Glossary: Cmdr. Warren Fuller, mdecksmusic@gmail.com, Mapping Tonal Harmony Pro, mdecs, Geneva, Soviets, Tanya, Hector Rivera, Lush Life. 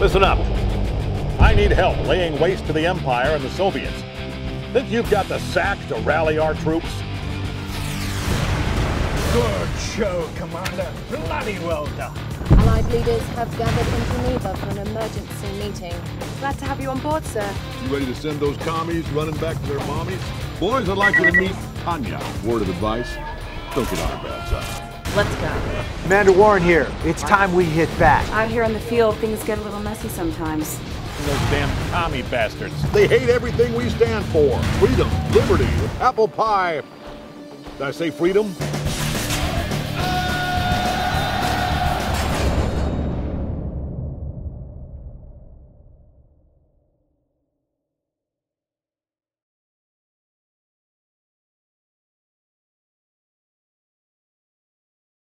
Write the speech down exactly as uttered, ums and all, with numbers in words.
Listen up. I need help laying waste to the Empire and the Soviets. Think you've got the sack to rally our troops? Good show, Commander. Bloody well done. Allied leaders have gathered in Geneva for an emergency meeting. Glad to have you on board, sir. You ready to send those commies running back to their mommies? Boys, I'd like you to meet Tanya. Word of advice, don't get on her bad side. Let's go. Commander Warren here. It's time we hit back. Out here on the field, things get a little messy sometimes. Those damn commie bastards. They hate everything we stand for. Freedom, liberty, apple pie. Did I say freedom?